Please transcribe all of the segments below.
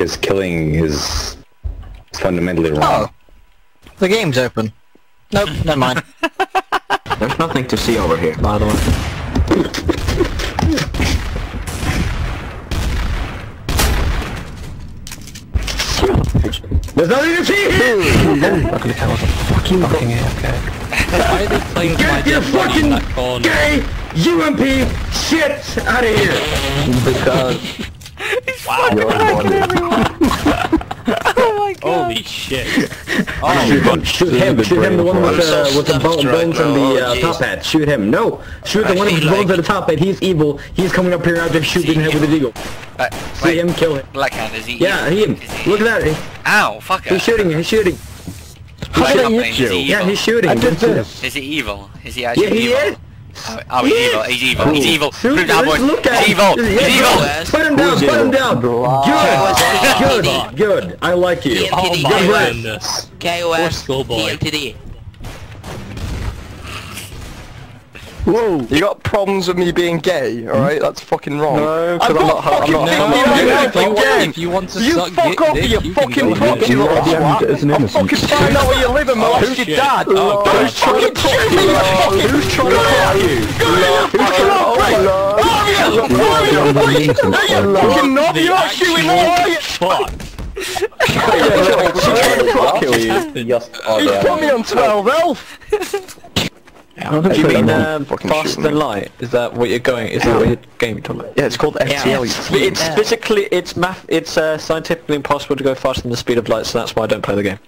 is killing is fundamentally wrong. Oh, the game's open. Nope, never mind. There's nothing to see over here, by the way. There's nothing to see here! Look at the hell of a fucking AFK. Why are they playing with my dead body in that corner? Get your fucking gay UMP shit out of here! Because... He's fucking hacking everyone! Oh my god! Holy shit! Oh, shoot him! The one with the bones and the top hat. Shoot him! No! Shoot the one with the bones and the top hat. He's evil. He's coming up here after shooting him with his eagle. See him, kill him. Blackhand, is he? Yeah, him. Look at that! Ow! Fuck it! He's shooting! He's shooting! How did I hit you? Yeah, he's shooting. I did this. Is he evil? Is he actually evil? Yeah, he is. Oh, he's evil, he's evil, he's evil! Shoot that boy! He's evil! He's evil! Put him down, put him down! Good! Good! Good! I like you! Oh my goodness! KOS, PMTD! Whoa! You got problems with me being gay, alright? That's fucking wrong. No, because I'm not fucking gay! If you want to suck dick, you fucking fuck you little twat! I'll fucking find out where you live and molest your dad! Don't fucking shoot me, you fucking... Who's trying to kill you? Who's trying to kill you? Do you mean Fast and Light? Is that what you're going? Is that what your game you're talking about? Yeah, it's called FTL. It's physically, it's scientifically impossible to go faster than the speed of light, so that's why I don't play the game.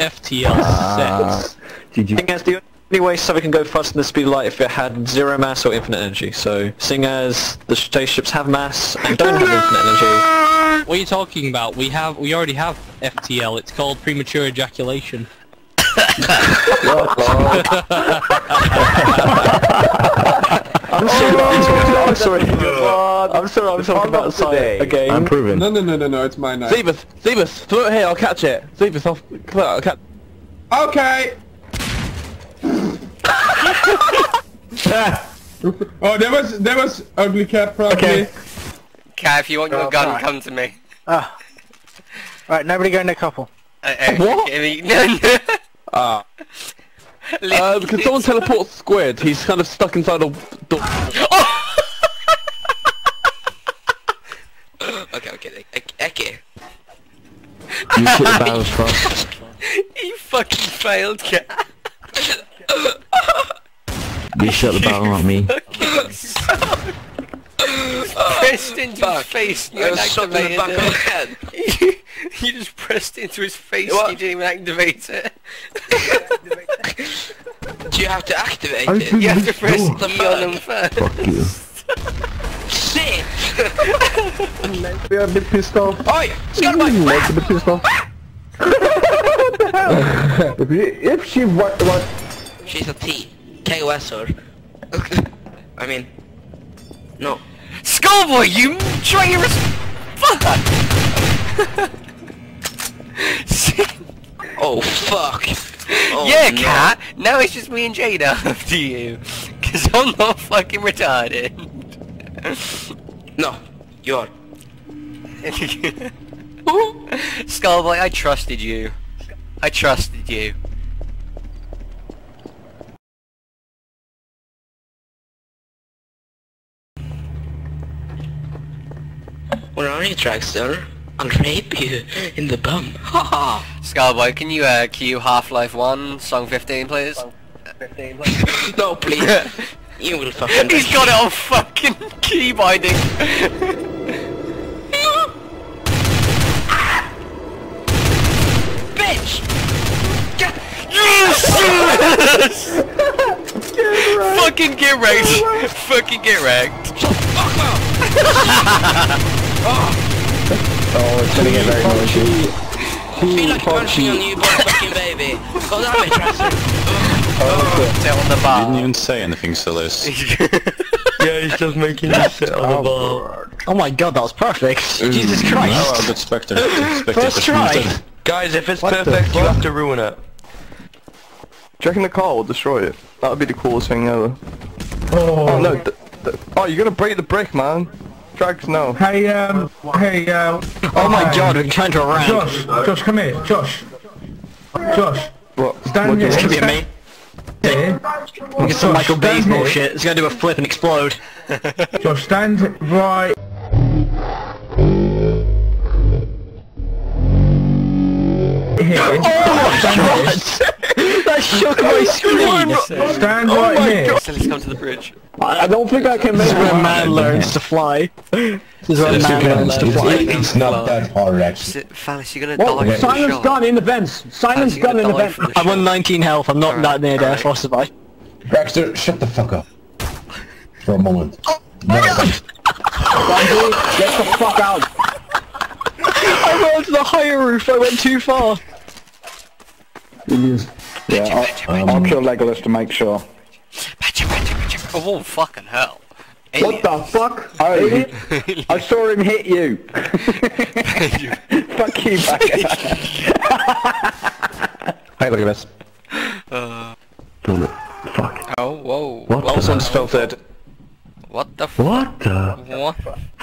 FTL sets. I think that's the only way something can go faster than the speed of light if it had zero mass or infinite energy. So, seeing as the spaceships have mass and don't have infinite energy. What are you talking about? We already have FTL. It's called premature ejaculation. I'm sorry, I'm talking about science again. I'm proving. No, it's my night. Zebus, throw it here, I'll catch it. Zebus, I'll catch it. Okay! Oh, there was ugly cat probably. Okay. Cat, if you want your gun, come to me. Alright, nobody go in a couple. What? No. Ah. Can someone teleport Squid? He's kind of stuck inside a door. Oh! Okay. Okay. You took the barrels first. He fucking failed, Cat. You shut the barrel on me. Pressed into his face. You activated it. You just pressed into his face. You didn't even activate it. Do you have to activate it? You have to press the E on him first. Fuck you. Shit! We are a bit pissed off. Oh, she got my flag. A bit pissed off. What the hell? If she what? She's a T. KOS-er. I mean, no. Skullboy, you traitorous fuck! Oh fuck! Oh, yeah, no. Cat. Now it's just me and Jade after you, cause I'm not fucking retarded. No, you are. Skullboy, I trusted you. I trusted you. We're on your track, sir. I'll rape you in the bum. Haha. Skullboy, can you cue Half-Life 1, song 15, please? No, please. You will fucking... He's got it on fucking key binding. Bitch! Yes! Fucking get wrecked. Fucking get wrecked. Shut the fuck up! Oh, it's gonna get very noisy. I feel like punching a newborn fucking baby. God damn it, Traxxon. Oh, sit on the bar. You didn't even say anything, Silas. Yeah, he's just making you sit on the bar. Oh my god, that was perfect. Jesus Christ. No, I would expect it. First try. Guys, if it's perfect, you have to ruin it. Do you reckon the car will destroy it? That would be the coolest thing ever. Oh, no. Oh, you're gonna break the brick, man. No. Hey, Oh my god, it turned around. Josh, come here. Josh. What? Stand here. Come here, mate. Look at some Michael Bay's bullshit. It's gonna do a flip and explode. Josh, stand right. Here. Oh my god! That shook my screen! Stand right here! So let's come to the bridge. I don't think I can make it. This is where man learns to fly. This is where man learns to fly. It's not that hard actually. Silas, you're gonna die. Simon's gone in the vents! Simon's gone in the vents! I'm on 19 health, I'm not that near death, I'll survive. Braxter, shut the fuck up. For a moment. Oh my god! Bungie, get the fuck out! I went to the higher roof, I went too far! Yeah, I'll kill Legolas to make sure. Oh fucking hell! Alien. What the fuck? Oh, I saw him hit you. Fuck you, bugger. Hey, look at this. Fuck. Oh whoa! What? Someone's filtered. What the? What the? What?